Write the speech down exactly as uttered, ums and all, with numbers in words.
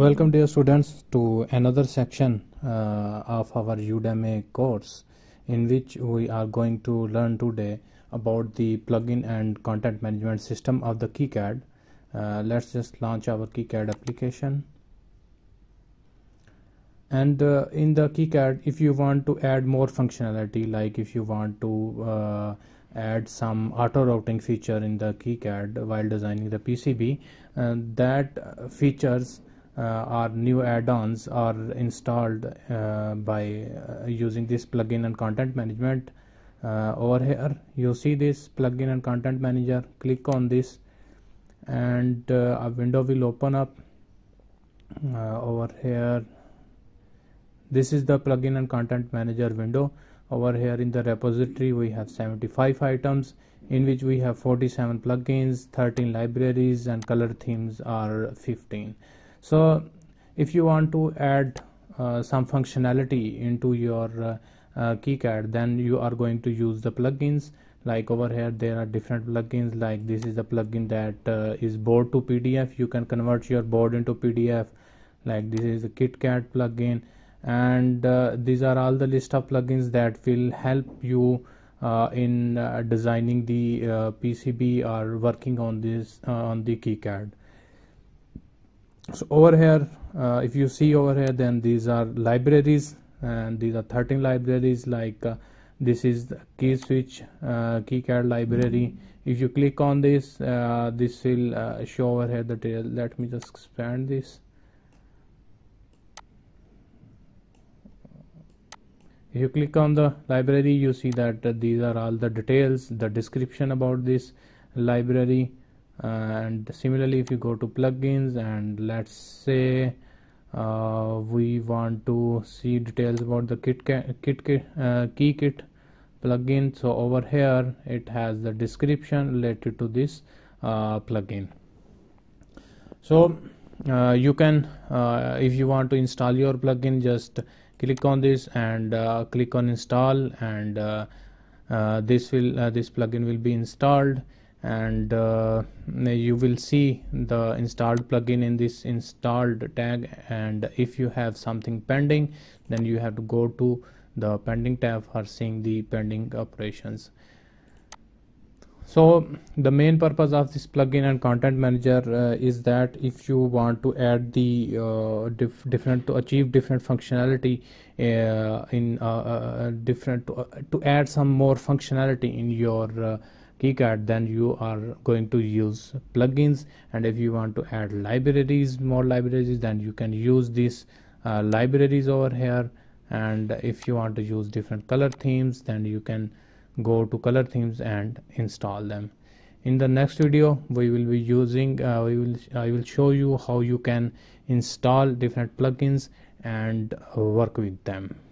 Welcome dear students to another section uh, of our Udemy course, in which we are going to learn today about the plugin and content management system of the KiCad. Uh, let's just launch our KiCad application. And uh, in the KiCad, if you want to add more functionality, like if you want to uh, add some auto routing feature in the KiCad while designing the P C B, uh, that features Uh, our new add-ons are installed uh, by uh, using this plugin and content management. Uh, over here you see this plugin and content manager. Click on this and uh, a window will open up. Uh, over here, this is the plugin and content manager window. Over here in the repository we have seventy-five items, in which we have forty-seven plugins, thirteen libraries, and color themes are fifteen. So if you want to add uh, some functionality into your uh, uh, KiCad, then you are going to use the plugins. Like over here there are different plugins. Like this is the plugin that uh, is board to P D F. You can convert your board into P D F. Like this is the KiCad plugin, and uh, these are all the list of plugins that will help you uh, in uh, designing the uh, P C B or working on this uh, on the KiCad. So over here uh, if you see over here, then these are libraries, and these are thirteen libraries. Like uh, this is the key switch uh, KiCad library. If you click on this, uh, this will uh, show over here the tail. Let me just expand this. If you click on the library, you see that uh, these are all the details, the description about this library. Uh, and similarly, if you go to plugins, and let's say uh, we want to see details about the KiCad uh, KiCad plugin. So over here it has the description related to this uh, plugin. So uh, you can uh, if you want to install your plugin, just click on this and uh, click on install, and uh, uh, this will uh, this plugin will be installed. And uh, you will see the installed plugin in this installed tag. And if you have something pending, then you have to go to the pending tab for seeing the pending operations. So the main purpose of this plugin and content manager uh, is that if you want to add the uh, dif different to achieve different functionality uh, in uh, uh, different to, uh, to add some more functionality in your uh, KiCad, then you are going to use plugins. And if you want to add libraries, more libraries, then you can use these uh, libraries over here. And if you want to use different color themes, then you can go to color themes and install them. In the next video we will be using uh, we will I will show you how you can install different plugins and work with them.